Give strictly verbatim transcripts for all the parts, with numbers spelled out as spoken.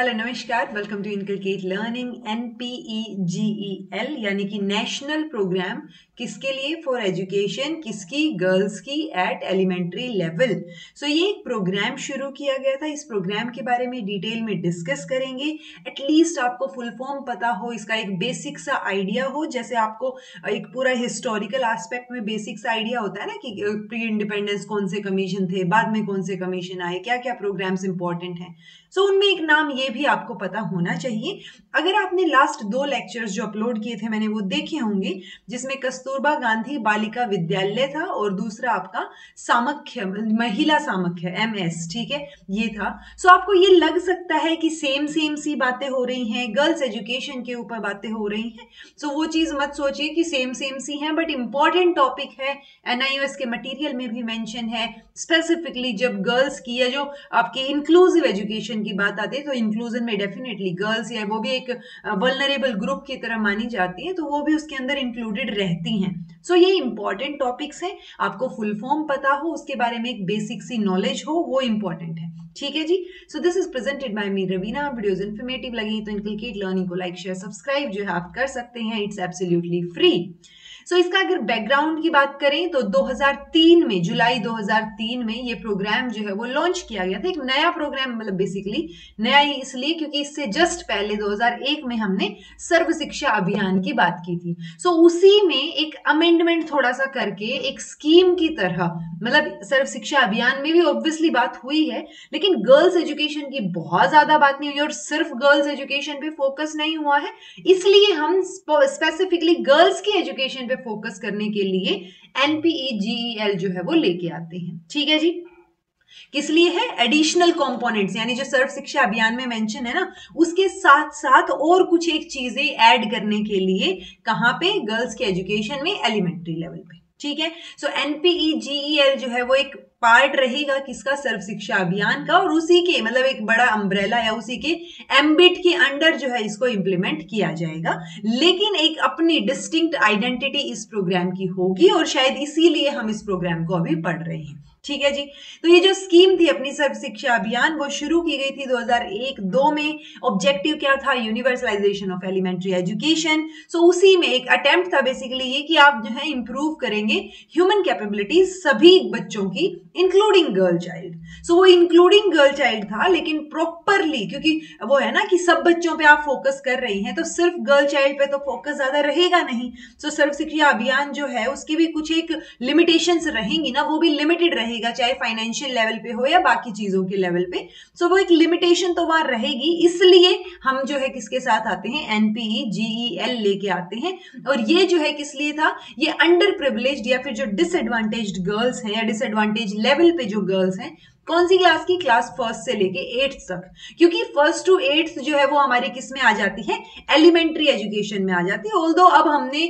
Hello नमस्कार, welcome to inculcate learning. N P E G E L यानी कि national programme किसके लिए, फॉर एजुकेशन किसकी, गर्ल्स की एट एलिमेंट्री लेवल। सो ये एक प्रोग्राम शुरू किया गया था। इस प्रोग्राम के बारे में डिटेल में डिस्कस करेंगे। एटलीस्ट आपको फुल फॉर्म पता हो, इसका एक बेसिक सा आइडिया हो। जैसे आपको एक पूरा हिस्टोरिकल एस्पेक्ट में बेसिक सा आइडिया होता है ना कि प्री इंडिपेंडेंस कौन से कमीशन थे, बाद में कौन से कमीशन आए, क्या क्या प्रोग्राम्स इंपॉर्टेंट हैं। सो so, उनमें एक नाम ये भी आपको पता होना चाहिए। अगर आपने लास्ट दो लेक्चर्स जो अपलोड किए थे मैंने वो देखे होंगे, जिसमें कस्तूरबा गांधी बालिका विद्यालय था और दूसरा आपका सामख्य, महिला सामख्य, एम एस, ठीक है, ये था। सो so, आपको ये लग सकता है कि सेम सेम सी बातें हो रही हैं, गर्ल्स एजुकेशन के ऊपर बातें हो रही हैं। सो so, वो चीज़ मत सोचिए कि सेम सेम सी हैं, बट इम्पॉर्टेंट टॉपिक है। एन आई ओ एस के मटीरियल में भी मैंशन है स्पेसिफिकली जब गर्ल्स की या जो आपके इंक्लूसिव एजुकेशन की बात आती है, तो इंक्लूजन में डेफिनेटली गर्ल्स या वो भी एक वल्नरेबल ग्रुप की तरह मानी जाती है, तो वो भी उसके अंदर इंक्लूडेड रहती हैं। सो so, ये इंपॉर्टेंट टॉपिक्स हैं। आपको फुल फॉर्म पता हो, उसके बारे में एक बेसिक सी नॉलेज हो, वो इंपॉर्टेंट है, ठीक है जी। So this is presented by me Raveena. Videos informative लगी तो इनकलकेट लर्निंग को लाइक शेयर सब्सक्राइब जो है आप कर सकते हैं, it's absolutely free. So so, इसका अगर बैकग्राउंड की बात करें तो दो हज़ार तीन में, जुलाई दो हज़ार तीन में ये प्रोग्राम जो है वो लॉन्च किया गया था। एक नया प्रोग्राम, मतलब बेसिकली नया ही इसलिए क्योंकि इससे जस्ट पहले दो हज़ार एक में हमने सर्व शिक्षा अभियान की बात की थी। सो so, उसी में एक अमेंडमेंट थोड़ा सा करके एक स्कीम की तरह, मतलब सर्व शिक्षा अभियान में भी ऑब्वियसली बात हुई है, लेकिन गर्ल्स एजुकेशन की बहुत ज़्यादा बात नहीं हुई और सिर्फ गर्ल्स एजुकेशन पे फोकस नहीं हुआ है, इसलिए हम स्पेसिफिकली गर्ल्स के एजुकेशन पे फोकस करने के लिए N P E G E L जो है वो लेके आते हैं, ठीक है जी। किस लिए है? एडिशनल कंपोनेंट्स, यानी जो सर्व शिक्षा अभियान में मेंशन है ना, उसके साथ साथ और कुछ एक चीजें ऐड करने के लिए, कहां पे, गर्ल्स के एजुकेशन में एलिमेंट्री लेवल पे, ठीक है। So N P E G E L जो है वो एक पार्ट रहेगा किसका, सर्व शिक्षा अभियान का, और उसी के मतलब एक बड़ा अम्ब्रेला या उसी के एम्बिट के अंडर जो है इसको इम्प्लीमेंट किया जाएगा। लेकिन एक अपनी डिस्टिंक्ट आइडेंटिटी इस प्रोग्राम की होगी और शायद इसीलिए हम इस प्रोग्राम को अभी पढ़ रहे हैं, ठीक है जी। तो ये जो स्कीम थी अपनी सर्व शिक्षा अभियान, वो शुरू की गई थी दो हज़ार एक दो में। ऑब्जेक्टिव क्या था? Universalization of elementary education. So उसी में एक अटेम्प्ट था बेसिकली ये कि आप जो है इंप्रूव करेंगे ह्यूमन कैपेबिलिटीज सभी बच्चों की, इंक्लूडिंग गर्ल चाइल्ड। सो वो इंक्लूडिंग गर्ल चाइल्ड था, लेकिन प्रॉपरली, क्योंकि वो है ना कि सब बच्चों पे आप फोकस कर रही हैं तो सिर्फ गर्ल चाइल्ड पे तो फोकस ज्यादा रहेगा नहीं। सो so, सर्व शिक्षा अभियान जो है उसकी भी कुछ एक लिमिटेशंस रहेंगी ना, वो भी लिमिटेड रहेगा, चाहे फाइनेंशियल लेवल पे हो या बाकी चीजों के लेवल पे। सो so, वो एक लिमिटेशन तो वहां रहेगी, इसलिए हम जो है किसके साथ आते हैं, N P E G E L लेके आते हैं। और ये जो है किस लिए था, ये अंडर प्रिविलेज्ड या फिर जो डिसएडवांटेज्ड गर्ल्स हैं या डिसएडवांटेज लेवल पे जो गर्ल्स हैं, कौन सी क्लास की, क्लास फर्स्ट से लेके एट्थ तक, क्योंकि फर्स्ट टू एट्थ जो है वो हमारे किस में आ जाती है, एलिमेंट्री एजुकेशन में आ जाती है। ऑल्दो अब हमने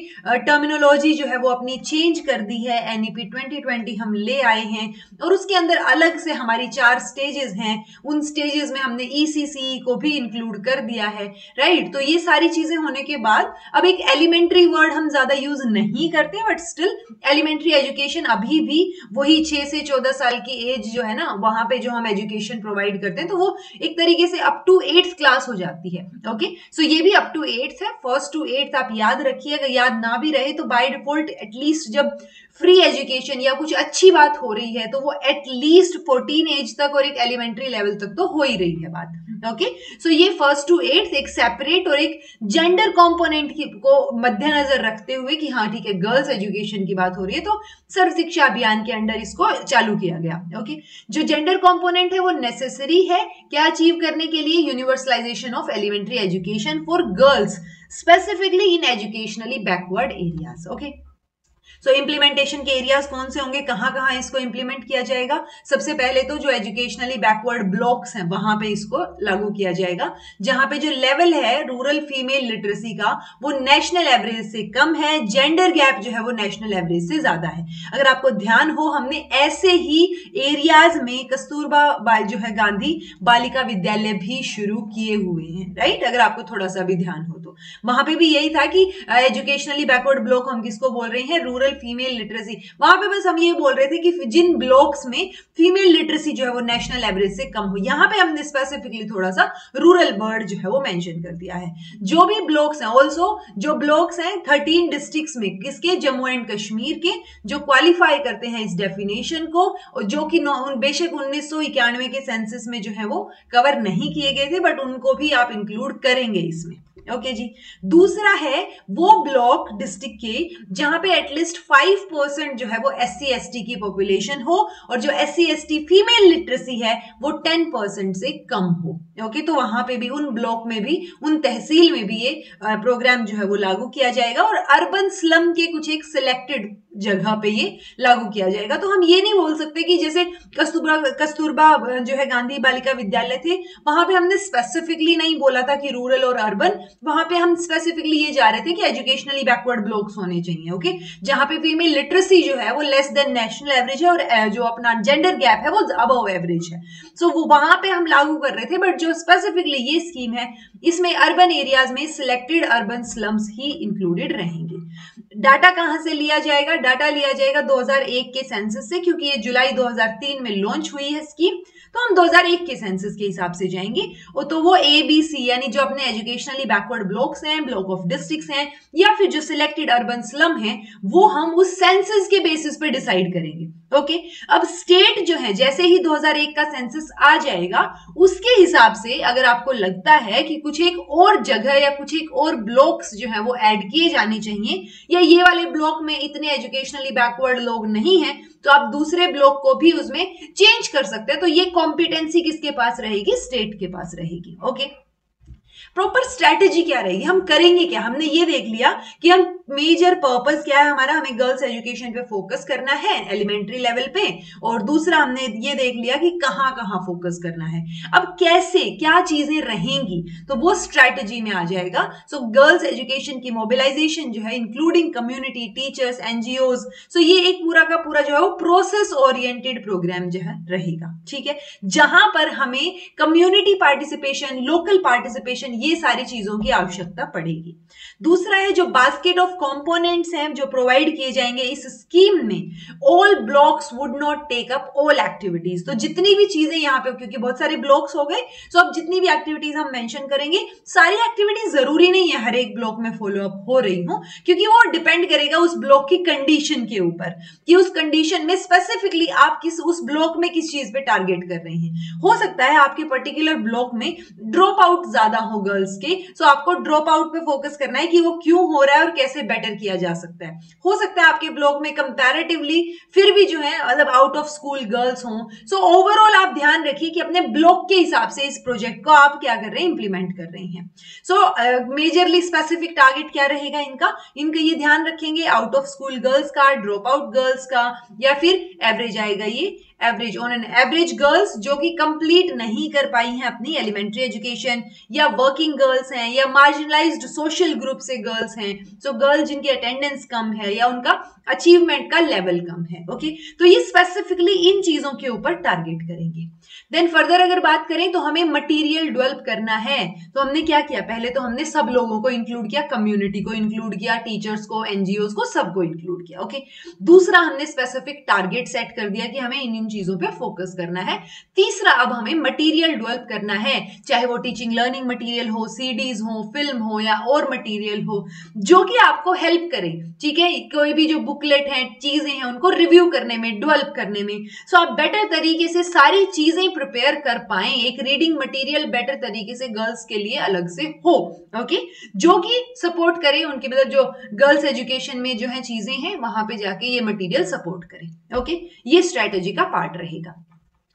टर्मिनोलॉजी uh, जो है वो अपनी चेंज कर दी है, N E P twenty twenty हम ले आए हैं और उसके अंदर अलग से हमारी चार स्टेजेस हैं, उन स्टेजेस में हमने ई सी सी ई को भी इंक्लूड कर दिया है, राइट। तो ये सारी चीजें होने के बाद अब एक एलिमेंट्री वर्ड हम ज्यादा यूज नहीं करते, बट स्टिल एलिमेंट्री एजुकेशन अभी भी वही छह से चौदह साल की एज जो है ना, वहां पे जो हम एजुकेशन प्रोवाइड करते हैं, तो वो एक तरीके से अप टू एट्थ क्लास हो जाती है, ओके। सो ये भी अप टू एट्थ है, फर्स्ट टू एट्थ आप याद रखिए। अगर याद ना भी रहे तो बाय डिफॉल्ट एटलीस्ट जब फ्री एजुकेशन या कुछ अच्छी बात हो रही है तो वो एटलीस्ट फोर्टीन एज तक और एक एलिमेंट्री लेवल तक तो हो ही रही है बात, ओके। सो ये फर्स्ट टू एट्थ एक सेपरेट और एक जेंडर कॉम्पोनेंट को मद्देनजर रखते हुए कि हाँ ठीक है, गर्ल्स एजुकेशन की बात हो रही है तो सर्व शिक्षा अभियान के अंडर इसको चालू किया गया, ओके। जो जेंडर कॉम्पोनेंट है वो नेसेसरी है क्या अचीव करने के लिए, universalization of elementary education for girls specifically in educationally backward areas, okay. So implementation के एरियाज कौन से होंगे, कहाँ कहाँ इसको इम्प्लीमेंट किया जाएगा, सबसे पहले तो जो एजुकेशनली बैकवर्ड ब्लॉक्स हैं वहां पे इसको लागू किया जाएगा, जहां पे जो लेवल है रूरल फीमेल लिटरेसी का वो नेशनल एवरेज से कम है, जेंडर गैप जो है वो नेशनल एवरेज से ज्यादा है। अगर आपको ध्यान हो, हमने ऐसे ही एरियाज में कस्तूरबा जो है गांधी बालिका विद्यालय भी शुरू किए हुए हैं, राइट। अगर आपको थोड़ा सा भी ध्यान हो तो वहां पर भी यही था कि एजुकेशनली बैकवर्ड ब्लॉक हम किसको बोल रहे हैं, रूरल फीमेल लिटरेसी, वहां पे बस हम ये बोल रहे थे कि जिन ब्लॉक्स में फीमेल लिटरेसी जो है वो नेशनल एवरेज से कम हो, यहाँ पे हमने स्पेसिफिकली थोड़ा सा रूरल वर्ड जो है वो मेंशन कर दिया है। जो भी ब्लॉक्स हैं, ऑल्सो जो ब्लॉक्स हैं थर्टीन डिस्ट्रिक्ट में किसके, जम्मू एंड कश्मीर के, जो क्वालिफाई करते हैं इस डेफिनेशन को, और जो कि बेशक उन्नीस सौ इक्यानवे के सेंसिस में जो है वो कवर नहीं किए गए थे, बट उनको भी आप इंक्लूड करेंगे इसमें। ओके okay जी। दूसरा है वो ब्लॉक डिस्ट्रिक्ट के जहां पे एटलीस्ट फाइव परसेंट जो है वो एस सी एस टी की पॉपुलेशन हो, और जो S C S T female literacy है वो टेन परसेंट से कम हो। ओके okay, तो वहां पे भी, उन ब्लॉक में भी, उन तहसील में भी ये प्रोग्राम जो है वो लागू किया जाएगा, और अर्बन स्लम के कुछ एक सिलेक्टेड जगह पे ये लागू किया जाएगा। तो हम ये नहीं बोल सकते कि जैसे कस्तूरबा कस्तूरबा जो है गांधी बालिका विद्यालय थे, वहां पे हमने स्पेसिफिकली नहीं बोला था कि रूरल और अर्बन, वहां पे हम स्पेसिफिकली ये जा रहे थे कि एजुकेशनली बैकवर्ड ब्लॉक्स होने चाहिए। ओके, जहां पे फीमेल लिटरेसी जो है वो लेस देन नेशनल एवरेज है, और जो अपना जेंडर गैप है वो अबव एवरेज है, सो वो वहां पे हम लागू कर रहे थे। बट जो स्पेसिफिकली ये स्कीम है, इसमें अर्बन एरियाज में सिलेक्टेड अर्बन स्लम्स ही इंक्लूडेड रहेंगे। डाटा कहाँ से लिया जाएगा? डाटा लिया जाएगा दो हज़ार एक के सेंसस से, क्योंकि ये जुलाई दो हज़ार तीन में लॉन्च हुई है स्कीम, तो हम दो हज़ार एक के सेंसस के हिसाब से जाएंगे। और तो वो ए बी सी, यानी जो अपने एजुकेशनली बैकवर्ड ब्लॉक्स हैं, ब्लॉक ऑफ डिस्ट्रिक्ट्स हैं, या फिर जो सिलेक्टेड अर्बन स्लम हैं, वो हम उस सेंसस के बेसिस पे डिसाइड करेंगे। Okay okay? अब स्टेट जो है, जैसे ही दो हज़ार एक का सेंसस आ जाएगा, उसके हिसाब से अगर आपको लगता है कि कुछ एक और जगह या कुछ एक और ब्लॉक्स जो है वो ऐड किए जाने चाहिए, या ये वाले ब्लॉक में इतने एजुकेशनली बैकवर्ड लोग नहीं है, तो आप दूसरे ब्लॉक को भी उसमें चेंज कर सकते हैं। तो ये कॉम्पिटेंसी किसके पास रहेगी? स्टेट के पास रहेगी। Okay okay? प्रॉपर स्ट्रेटेजी क्या रहेगी, हम करेंगे क्या? हमने ये देख लिया कि हम मेजर पर्पस क्या है हमारा, हमें गर्ल्स एजुकेशन पे फोकस करना है एलिमेंट्री लेवल पे, और दूसरा हमने ये देख लिया कि कहाँ कहाँ फोकस करना है। अब कैसे, क्या चीजें रहेंगी, तो वो स्ट्रेटेजी में आ जाएगा। सो गर्ल्स एजुकेशन की मोबिलाइजेशन जो है, including community, teachers, NGOs, so ये एक पूरा का पूरा जो है वो प्रोसेस ओरिएंटेड प्रोग्राम जो है रहेगा। ठीक है, जहां पर हमें कम्युनिटी पार्टिसिपेशन, लोकल पार्टिसिपेशन, ये सारी चीजों की आवश्यकता पड़ेगी। दूसरा है जो बास्केट ऑफ कंपोनेंट्स हैं जो प्रोवाइड किए जाएंगे इस स्कीम में, all blocks would not take up all activities, तो जितनी भी चीजें यहाँ पे, क्योंकि बहुत सारे ब्लॉक्स हो गए, सो अब जितनी भी एक्टिविटीज हम मेंशन करेंगे, सारी एक्टिविटीज जरूरी नहीं है हर एक ब्लॉक में फॉलो अप हो रही हो, क्योंकि वो डिपेंड करेगा उस ब्लॉक की कंडीशन के ऊपर, कि उस कंडीशन में स्पेसिफिकली आप किस, उस ब्लॉक में किस चीज पे टारगेट कर रहे हैं। हो सकता है आपके पर्टिकुलर ब्लॉक में ड्रॉप आउट ज्यादा हो गर्ल्स के, सो आपको ड्रॉप आउट पे फोकस करना है कि वो क्यों हो रहा है और कैसे बेटर किया जा सकता है। हो सकता है आपके ब्लॉक में कंपैरेटिवली फिर भी जो है मतलब आउट ऑफ स्कूल गर्ल्स हों, सो ओवरऑल आप ध्यान रखिए कि अपने ब्लॉक के हिसाब से इस प्रोजेक्ट को आप क्या कर रहे हैं, इंप्लीमेंट कर रहे हैं। सो मेजरली स्पेसिफिक टारगेट क्या रहेगा इनका, इनका ये ध्यान रखेंगे आउट ऑफ स्कूल गर्ल्स का, ड्रॉप आउट गर्ल्स का, या फिर एवरेज आएगा ये, average on an average girls जो कि कंप्लीट नहीं कर पाई हैं अपनी एलिमेंट्री एजुकेशन, या वर्किंग गर्ल्स हैं, या मार्जिनलाइज्ड सोशल ग्रुप से गर्ल्स हैं, सो गर्ल्स जिनकी अटेंडेंस कम है या उनका अचीवमेंट का लेवल कम है। ओके, तो ये स्पेसिफिकली इन चीजों के ऊपर टारगेट करेंगे। देन फर्दर अगर बात करें तो हमें मटेरियल डेवलप करना है, तो हमने क्या किया, पहले तो हमने सब लोगों को इंक्लूड किया, कम्युनिटी को इंक्लूड किया, टीचर्स को, एनजीओ को, सबको इंक्लूड किया। ओके, दूसरा हमने स्पेसिफिक टारगेट सेट कर दिया कि हमें इन इन चीजों पे फोकस करना है। तीसरा, अब हमें मटेरियल डेवलप करना है, चाहे वो टीचिंग लर्निंग मटेरियल हो, सीडीज हो, फिल्म हो, या और मटेरियल हो जो कि आपको हेल्प करे। ठीक है, कोई भी जो बुकलेट है, चीजें हैं, उनको रिव्यू करने में, डेवलप करने में, सो आप बेटर तरीके से सारी चीजें प्रिपेयर कर पाए, एक रीडिंग मटेरियल बेटर तरीके से गर्ल्स के लिए अलग से हो। ओके, जो कि सपोर्ट करे उनके, मतलब जो गर्ल्स एजुकेशन में जो है चीजें हैं, वहां पे जाके ये मटेरियल सपोर्ट करे। ओके, ये स्ट्रेटेजी का पार्ट रहेगा।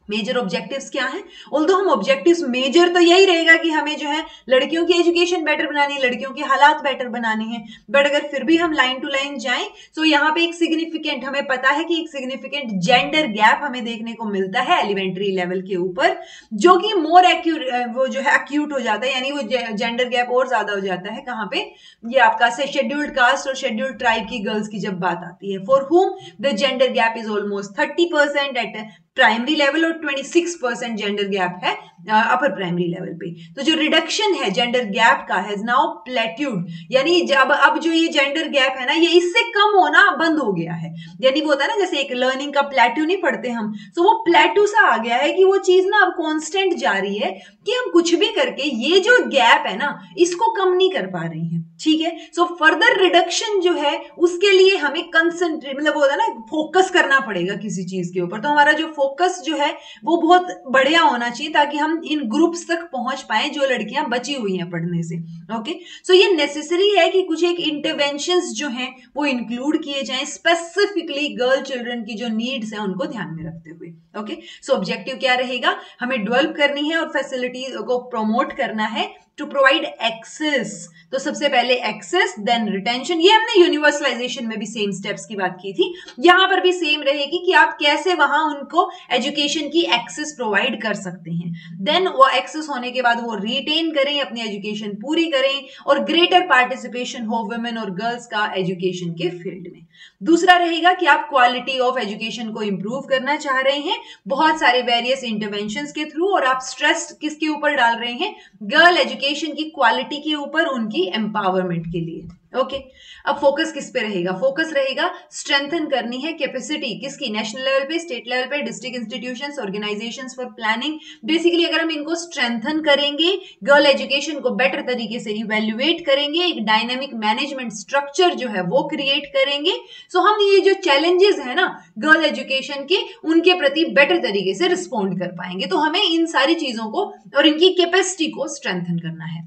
मेजर ऑब्जेक्टिव्स क्या हैं? ऑल्दो हम ऑब्जेक्टिव्स मेजर तो यही रहेगा कि हमें जो है लड़कियों की एजुकेशन बेटर बनानी है, लड़कियों के हालात बेटर बनाने हैं, बट अगर फिर भी हम लाइन टू लाइन जाएं, सो यहाँ पे एक सिग्निफिकेंट, हमें पता है कि एक सिग्निफिकेंट जेंडर गैप हमें देखने को मिलता है एलिमेंट्री लेवल के ऊपर, जो कि मोर एक्यूट, वो जो है एक्यूट हो जाता है, यानी वो जेंडर गैप और ज्यादा हो जाता है। कहाँ पे? ये आपका शेड्यूल्ड कास्ट और शेड्यूल्ड ट्राइब की गर्ल्स की जब बात आती है, for whom the gender gap is almost thirty percent at primary level और छब्बीस परसेंट जेंडर गैप है अपर प्राइमरी लेवल पे। तो जो रिडक्शन है जेंडर गैप का हैज नाउ प्लेट्यूड, यानी अब अब जो ये जेंडर गैप है ना ये इससे कम होना बंद हो गया है। यानी वो होता है ना जैसे एक लर्निंग का प्लेट्यू नहीं पढ़ते हम, सो वो प्लेट्यू सा आ गया है कि वो चीज ना अब कॉन्स्टेंट जा रही है कि हम कुछ भी करके ये जो गैप है ना इसको कम नहीं कर पा रही है। ठीक है, सो फर्दर रिडक्शन जो है उसके लिए हमें कंसंट्रेट मतलब होता है ना फोकस करना पड़ेगा किसी चीज के ऊपर। तो हमारा जो फोकस जो है वो बहुत बढ़िया होना चाहिए ताकि हम इन ग्रुप्स तक पहुंच पाए जो लड़कियां बची हुई हैं पढ़ने से। ओके, सो ये नेसेसरी है कि कुछ एक इंटरवेंशंस जो हैं वो इंक्लूड किए जाएं स्पेसिफिकली गर्ल चिल्ड्रन की जो नीड्स हैं उनको ध्यान में रखते हुए। ओके, सो ऑब्जेक्टिव क्या रहेगा, हमें डेवलप करनी है और फैसिलिटीज को प्रमोट करना है टू प्रोवाइड एक्सेस। तो सबसे पहले एक्सेस, देन रिटेंशन, ये हमने यूनिवर्सलाइजेशन में भी सेम स्टेप्स की बात की थी, यहां पर भी सेम रहेगी कि आप कैसे वहां उनको एजुकेशन की एक्सेस प्रोवाइड कर सकते हैं। देन वो एक्सेस होने के बाद वो रिटेन करें, अपनी एजुकेशन पूरी करें और ग्रेटर पार्टिसिपेशन हो वुमेन और गर्ल्स का एजुकेशन के फील्ड में। दूसरा रहेगा कि आप क्वालिटी ऑफ एजुकेशन को इंप्रूव करना चाह रहे हैं बहुत सारे वेरियस इंटरवेंशन के थ्रू, और आप स्ट्रेस किसके ऊपर डाल रहे हैं, गर्ल एजुकेशन की क्वालिटी के ऊपर, उनकी एम्पावरमेंट के लिए। Okay okay. अब फोकस किस पे रहेगा, फोकस रहेगा स्ट्रेंथन करनी है कैपेसिटी किसकी, नेशनल लेवल पे, स्टेट लेवल पे, district institutions, organisations for planning. Basically अगर हम इनको स्ट्रेंथन करेंगे, गर्ल एजुकेशन को बेटर तरीके से इवेल्युएट करेंगे, एक डायनेमिक मैनेजमेंट स्ट्रक्चर जो है वो क्रिएट करेंगे, सो हम ये जो चैलेंजेस है ना गर्ल एजुकेशन के उनके प्रति बेटर तरीके से रिस्पॉन्ड कर पाएंगे। तो हमें इन सारी चीजों को और इनकी कैपेसिटी को स्ट्रेंथन करना है।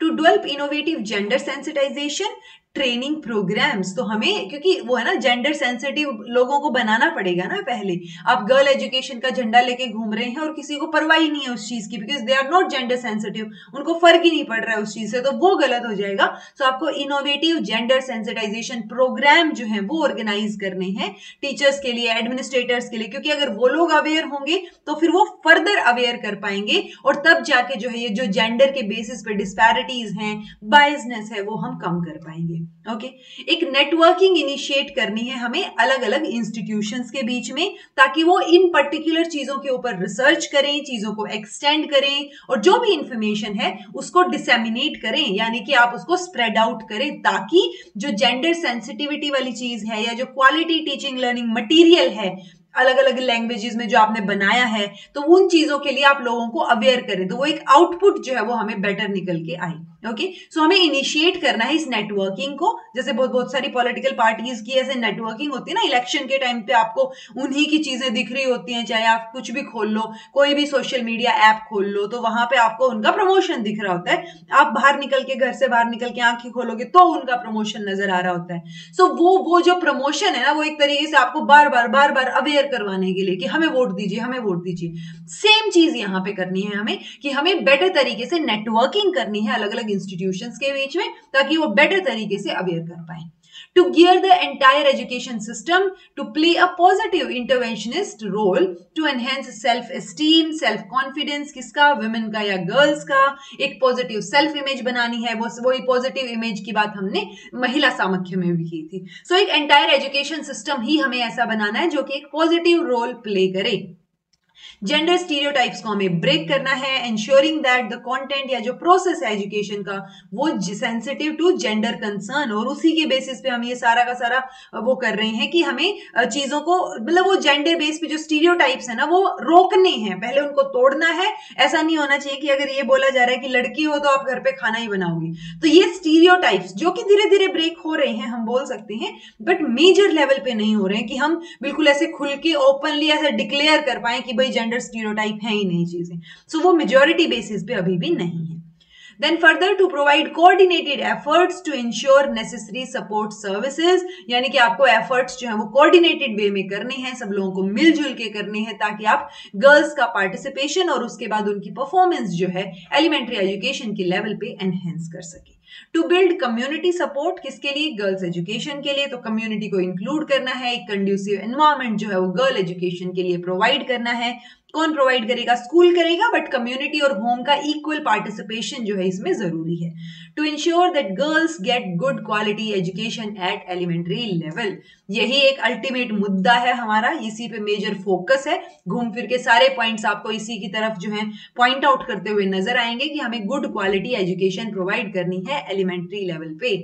To develop innovative gender sensitisation training programmes, तो हमें क्योंकि वो है ना जेंडर सेंसिटिव लोगों को बनाना पड़ेगा ना। पहले आप गर्ल एजुकेशन का झंडा लेके घूम रहे हैं और किसी को परवाह ही नहीं है उस चीज की, because they are not gender sensitive, उनको फर्क ही नहीं पड़ रहा है उस चीज से, तो वो गलत हो जाएगा। सो so, आपको इनोवेटिव जेंडर सेंसिटाइजेशन प्रोग्राम जो है वो ऑर्गेनाइज करने हैं टीचर्स के लिए, एडमिनिस्ट्रेटर्स के लिए, क्योंकि अगर वो लोग अवेयर होंगे तो फिर वो फर्दर अवेयर कर पाएंगे और तब जाके जो है ये जो जेंडर के बेसिस पे डिस्पैरिटीज हैं, बायसनेस है, वो हम कम कर पाएंगे। Okay okay. एक नेटवर्किंग इनिशिएट करनी है हमें अलग अलग इंस्टीट्यूशंस के बीच में, ताकि वो इन पर्टिकुलर चीजों के ऊपर रिसर्च करें, चीजों को एक्सटेंड करें और जो भी इंफॉर्मेशन है उसको डिसेमिनेट करें, यानी कि आप उसको स्प्रेड आउट करें, ताकि जो जेंडर सेंसिटिविटी वाली चीज है या जो क्वालिटी टीचिंग लर्निंग मटेरियल है अलग अलग लैंग्वेजेस में जो आपने बनाया है, तो उन चीजों के लिए आप लोगों को अवेयर करें, तो वो एक आउटपुट जो है वो हमें बेटर निकल के आए। Okay okay? सो so, हमें इनिशिएट करना है इस नेटवर्किंग को, जैसे बहुत बहुत सारी पॉलिटिकल पार्टीज की ऐसे नेटवर्किंग होती है ना, इलेक्शन के टाइम पे आपको उन्हीं की चीजें दिख रही होती हैं, चाहे आप कुछ भी खोल लो, कोई भी सोशल मीडिया ऐप खोल लो तो वहां पे आपको उनका प्रमोशन दिख रहा होता है। आप बाहर निकल के, घर से बाहर निकल के आंखें खोलोगे तो उनका प्रमोशन नजर आ रहा होता है। सो so, वो वो जो प्रमोशन है ना वो एक तरीके से आपको बार बार बार बार अवेयर करवाने के लिए कि हमें वोट दीजिए, हमें वोट दीजिए। सेम चीज यहाँ पे करनी है हमें कि हमें बेटर तरीके से नेटवर्किंग करनी है अलग अलग इंस्टीट्यूशंस के बीच में, ताकि वो बेटर तरीके से अवेयर कर पाए। To gear the entire education system to play a positive interventionist role to enhance self esteem, self confidence, किसका, वुमेन का या गर्ल्स का। एक पॉजिटिव सेल्फ इमेज बनानी है, वो वही पॉजिटिव इमेज की बात हमने महिला सामख्य में भी की थी। सो so, एक एंटायर एजुकेशन सिस्टम ही हमें ऐसा बनाना है जो कि एक पॉजिटिव रोल प्ले करे। जेंडर स्टीरियोटाइप्स को हमें ब्रेक करना है, इंश्योरिंग दैट द कंटेंट या जो प्रोसेस है एजुकेशन का वो सेंसिटिव टू जेंडर कंसर्न, और उसी के बेसिस पे हम ये सारा का सारा वो कर रहे हैं कि हमें चीजों को मतलब वो जेंडर बेस पे जो स्टीरियोटाइप्स है ना वो रोकने हैं, पहले उनको तोड़ना है। ऐसा नहीं होना चाहिए कि अगर ये बोला जा रहा है कि लड़की हो तो आप घर पे खाना ही बनाओगी, तो ये स्टीरियोटाइप्स जो कि धीरे धीरे ब्रेक हो रहे हैं हम बोल सकते हैं, बट मेजर लेवल पे नहीं हो रहे हैं कि हम बिल्कुल ऐसे खुल के ओपनली ऐसे डिक्लेयर कर पाए कि भाई जेंडर स्टीरियोटाइप है ही नहीं चीजें। सो so, वो मेजॉरिटी बेसिस पे अभी भी नहीं है। Then further to provide coordinated efforts to ensure necessary support services, यानी कि आपको efforts जो है वो coordinated way में करने हैं, सब लोगों को मिलजुल के करने हैं, ताकि आप girls का participation और उसके बाद उनकी performance जो है elementary education के level पे enhance कर सके। टू बिल्ड कम्युनिटी सपोर्ट, किसके लिए? गर्ल्स एजुकेशन के लिए। तो कम्युनिटी को इंक्लूड करना है, एक कंड्यूसिव एनवायरमेंट जो है वो गर्ल एजुकेशन के लिए प्रोवाइड करना है। कौन प्रोवाइड करेगा? स्कूल करेगा, बट कम्युनिटी और होम का इक्वल पार्टिसिपेशन जो है इसमें जरूरी है। To ensure that girls get good quality education at elementary level, यही एक अल्टीमेट मुद्दा है हमारा, इसी पे मेजर फोकस है। घूम फिर के सारे पॉइंट्स आपको इसी की तरफ जो है पॉइंट आउट करते हुए नजर आएंगे कि हमें गुड क्वालिटी एजुकेशन प्रोवाइड करनी है एलिमेंट्री लेवल पे।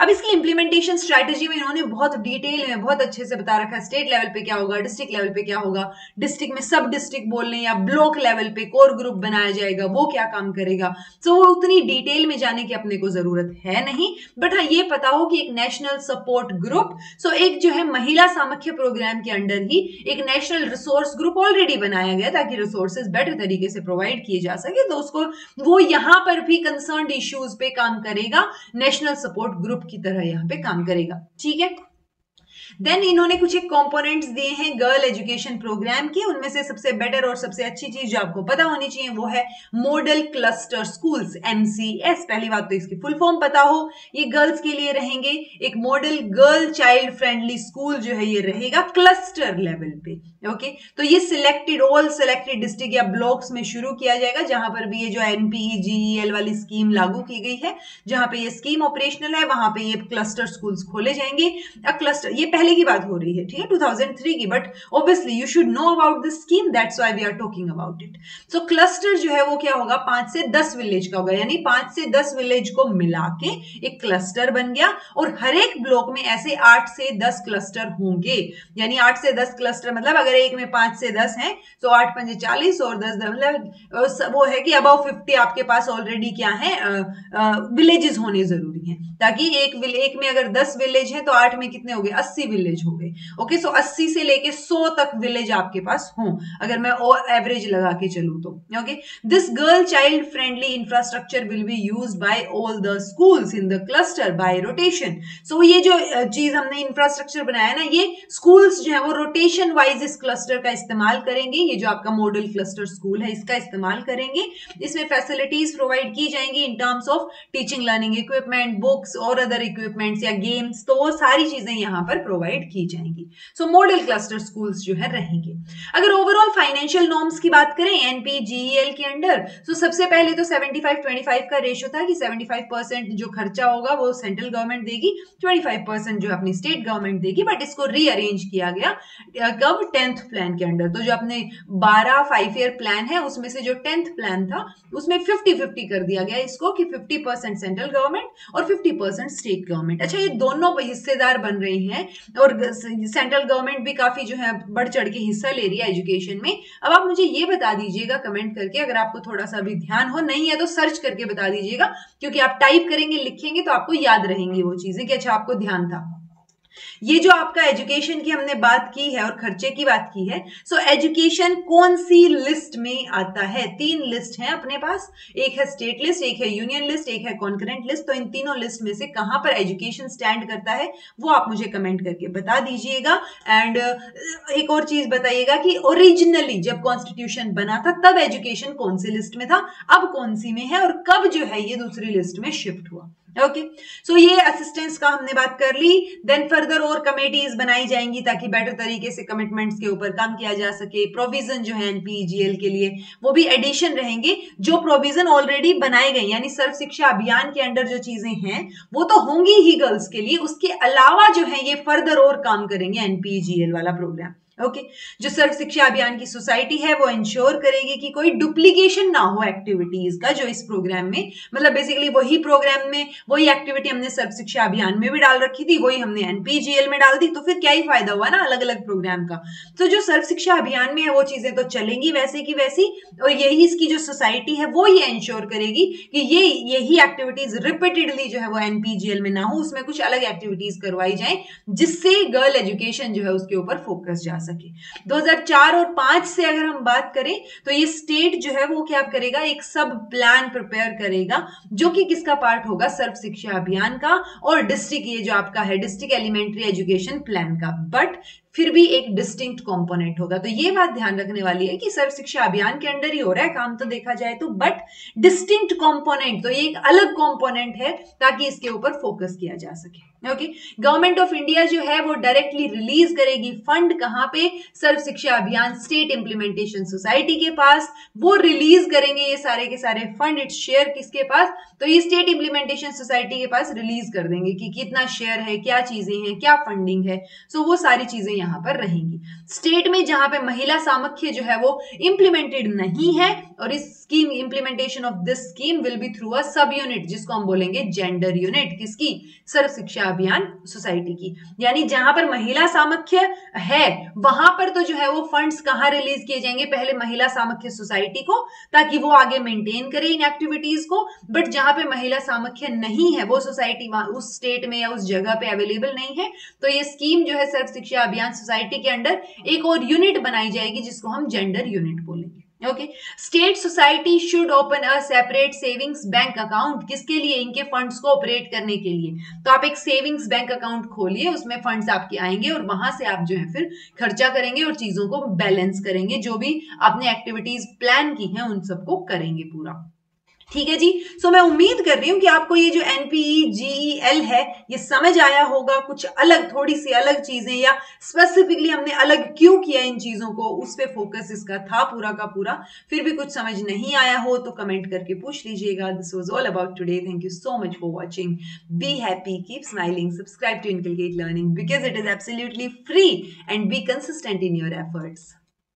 अब इसकी इंप्लीमेंटेशन स्ट्रैटेजी में इन्होंने बहुत डिटेल में बहुत अच्छे से बता रखा है, स्टेट लेवल पे क्या होगा, डिस्ट्रिक्ट लेवल पे क्या होगा, डिस्ट्रिक्ट में सब डिस्ट्रिक्ट बोलने या ब्लॉक लेवल पे कोर ग्रुप बनाया जाएगा, वो क्या काम करेगा। सो so, उतनी डिटेल में जाने की अपने को जरूरत है नहीं, बट हाँ ये पता हो कि एक नेशनल सपोर्ट ग्रुप, सो एक जो है महिला सामख्य प्रोग्राम के अंडर ही एक नेशनल रिसोर्स ग्रुप ऑलरेडी बनाया गया ताकि रिसोर्सेज बेटर तरीके से प्रोवाइड किए जा सके। तो उसको वो यहां पर भी कंसर्न इश्यूज पे काम करेगा, नेशनल सपोर्ट ग्रुप की तरह यहां पे काम करेगा। ठीक है, देन इन्होंने कुछ एक कंपोनेंट्स दिए हैं गर्ल एजुकेशन प्रोग्राम के, उनमें से सबसे बेटर और सबसे अच्छी चीज जो आपको पता होनी चाहिए वो है model cluster schools, M C S. पहली बात तो इसकी फुल फॉर्म पता हो, ये गर्ल्स के लिए रहेंगे। एक model girl child friendly school जो है ये रहेगा क्लस्टर लेवल पे। ओके, तो ये सिलेक्टेड ऑल सिलेक्टेड डिस्ट्रिक्ट या ब्लॉक्स में शुरू किया जाएगा जहां पर भी ये जो N P E G E L वाली स्कीम लागू की गई है, जहां पे ये स्कीम ऑपरेशनल है वहां पे ये क्लस्टर स्कूल्स खोले जाएंगे। अब क्लस्टर ये पहले की बात हो रही है, ठीक है, टू थाउजेंड थ्री की, but obviously you should know about this scheme, that's why we are talking about it. So cluster जो है वो क्या होगा? पांच से दस विलेज का होगा, यानी पांच से दस विलेज को मिला के एक क्लस्टर बन गया और हर एक ब्लॉक में ऐसे आठ से दस क्लस्टर होंगे। यानी आठ से दस क्लस्टर मतलब अगर एक में पांच से दस हैं तो आठ पंजे चालीस और दस मतलब वो है कि अबाउट फिफ्टी आपके पास ऑलरेडी क्या है विलेजेस होने जरूरी हैं, ताकि एक एक में अगर दस विलेज है तो आठ में कितने हो गए? अस्सी विलेज हो गए। ओके, सो अस्सी से लेके सौ तक विलेज आपके पास हों अगर मैं और एवरेज लगा के चलूं तो। Okay, this girl child friendly infrastructure will be used by all the schools in the cluster by rotation. So ये जो चीज हमने इंफ्रास्ट्रक्चर बनाया ना, ये स्कूल्स जो है वो रोटेशन वाइज इस क्लस्टर का इस्तेमाल करेंगे। ये जो आपका मॉडल क्लस्टर स्कूल है इसका इस्तेमाल करेंगे। इसमें फैसिलिटीज प्रोवाइड की जाएंगी in terms of teaching learning equipment, books और अदर इक्विपमेंट्स या गेम्स, तो वो सारी चीजें यहाँ पर प्रोवाइड की जाएंगी। सो मॉडल क्लस्टर स्कूल्स जो है रहेंगे। अगर ओवरऑल फाइनेंशियल नॉर्म्स की बात करें N P G E L के अंडर, सो सबसे पहले तो सेवेंटी फाइव ट्वेंटी फाइव का रेशियो था कि सेवेंटी फाइव परसेंट जो खर्चा होगा वो सेंट्रल गवर्नमेंट देगी, ट्वेंटी फाइव परसेंट जो अपनी स्टेट गवर्नमेंट देगी, बट इसको रीअरेंज किया गया कब? टेंथ प्लान के अंडर। तो जो अपने बारह फाइव ईयर प्लान है उसमें से जो टेंथ प्लान था उसमें फिफ्टी फिफ्टी कर दिया गया इसको कि फिफ्टी परसेंट सेंट्रल गवर्नमेंट और फिफ्टी परसेंट स्टेट गवर्नमेंट। अच्छा, ये दोनों हिस्सेदार बन रही हैं और सेंट्रल गवर्नमेंट भी काफी जो है बढ़ चढ़ के हिस्सा ले रही है एजुकेशन में। अब आप मुझे ये बता दीजिएगा कमेंट करके, अगर आपको थोड़ा सा भी ध्यान हो, नहीं है तो सर्च करके बता दीजिएगा, क्योंकि आप टाइप करेंगे लिखेंगे तो आपको याद रहेंगी वो चीजें कि अच्छा आपको ध्यान था। ये जो आपका एजुकेशन की हमने बात की है और खर्चे की बात की है, सो एजुकेशन कौन सी लिस्ट में आता है? तीन लिस्ट हैं अपने पास, एक है स्टेट लिस्ट, एक है यूनियन लिस्ट, एक है कॉन्करेंट लिस्ट। तो इन तीनों लिस्ट में से कहां पर एजुकेशन स्टैंड करता है वो आप मुझे कमेंट करके बता दीजिएगा। एंड एक और चीज बताइएगा कि ओरिजिनली जब कॉन्स्टिट्यूशन बना था तब एजुकेशन कौन सी लिस्ट में था, अब कौन सी में है, और कब जो है ये दूसरी लिस्ट में शिफ्ट हुआ। ओके, सो ये असिस्टेंस का हमने बात कर ली। देन फर्दर और कमेटीज बनाई जाएंगी ताकि बेटर तरीके से कमिटमेंट्स के ऊपर काम किया जा सके। प्रोविजन जो है N P E G L के लिए वो भी एडिशन रहेंगे, जो प्रोविजन ऑलरेडी बनाए गए, यानी सर्व शिक्षा अभियान के अंडर जो चीजें हैं वो तो होंगी ही गर्ल्स के लिए, उसके अलावा जो है ये फर्दर और काम करेंगे N P E G L वाला प्रोग्राम। Okay okay. जो सर्व शिक्षा अभियान की सोसाइटी है वो इंश्योर करेगी कि कोई डुप्लीकेशन ना हो एक्टिविटीज का, जो इस प्रोग्राम में मतलब बेसिकली वही प्रोग्राम में वही एक्टिविटी हमने सर्व शिक्षा अभियान में भी डाल रखी थी, वही हमने एन पी जी एल में डाल दी, तो फिर क्या ही फायदा हुआ ना अलग अलग प्रोग्राम का। तो जो सर्व शिक्षा अभियान में है वो चीजें तो चलेंगी वैसे की वैसी, और यही इसकी जो सोसाइटी है वो ये इंश्योर करेगी कि ये यही एक्टिविटीज रिपीटेडली जो है वो एन पी जी एल में ना हो, उसमें कुछ अलग एक्टिविटीज करवाई जाए जिससे गर्ल एजुकेशन जो है उसके ऊपर फोकस जा सके। दो हज़ार चार और पांच से अगर हम बात करें तो ये स्टेट जो है वो क्या करेगा? एक सब प्लान प्रिपेयर करेगा जो कि किसका पार्ट होगा? सर्व शिक्षा अभियान का, और डिस्ट्रिक्ट ये जो आपका है डिस्ट्रिक्ट एलिमेंट्री एजुकेशन प्लान का। बट फिर भी एक डिस्टिंक्ट कंपोनेंट होगा। तो ये बात ध्यान रखने वाली है कि सर्व शिक्षा अभियान के अंडर ही हो रहा है काम तो देखा जाए तो, बट डिस्टिंक्ट कंपोनेंट, तो ये एक अलग कंपोनेंट है ताकि इसके ऊपर फोकस किया जा सके। ओके, गवर्नमेंट ऑफ इंडिया जो है वो डायरेक्टली रिलीज करेगी फंड कहाँ पे, सर्व शिक्षा अभियान स्टेट इंप्लीमेंटेशन सोसाइटी के पास वो रिलीज करेंगे ये सारे के सारे फंड। इट्स शेयर किसके पास, तो ये स्टेट इंप्लीमेंटेशन सोसाइटी के पास रिलीज कर देंगे कि कितना शेयर है, क्या चीजें हैं, क्या फंडिंग है। सो so, वो सारी चीजें यहाँ पर रहेंगी। स्टेट में जहां पे महिला सामख्य जो है वो इम्प्लीमेंटेड नहीं है, और इस scheme implementation of this scheme will be through a sub unit, जिसको हम बोलेंगे जेंडर यूनिट, किसकी, सर्व शिक्षा अभियान सोसाइटी की। यानी जहां पर महिला सामख्य है वहां पर तो जो है वो फंड्स कहां रिलीज किए जाएंगे, पहले महिला सामख्य सोसाइटी को, ताकि वो आगे मेंटेन करे इन एक्टिविटीज को। बट जहां पे महिला सामख्य नहीं है, वो सोसाइटी उस स्टेट में या उस जगह पे अवेलेबल नहीं है, तो ये स्कीम जो है सर्व शिक्षा अभियान सोसाइटी के अंडर एक और यूनिट बनाई जाएगी जिसको हम जेंडर यूनिट बोलेंगे। Okay, state society should open a separate savings bank account, किसके लिए, इनके फंड्स को ऑपरेट करने के लिए। तो आप एक सेविंग्स बैंक अकाउंट खोलिए, उसमें फंड्स आपके आएंगे और वहां से आप जो है फिर खर्चा करेंगे और चीजों को बैलेंस करेंगे, जो भी आपने एक्टिविटीज प्लान की हैं उन सबको करेंगे पूरा। ठीक है जी। सो so, मैं उम्मीद कर रही हूँ कि आपको ये जो N P E G E L है ये समझ आया होगा। कुछ अलग, थोड़ी सी अलग चीजें, या स्पेसिफिकली हमने अलग क्यों किया इन चीजों को, उस पे फोकस इसका था पूरा का पूरा। फिर भी कुछ समझ नहीं आया हो तो कमेंट करके पूछ लीजिएगा। This was all about today. Thank you so much for watching. Be happy, keep smiling, subscribe to inculcate learning because it is absolutely free, and be consistent in your efforts.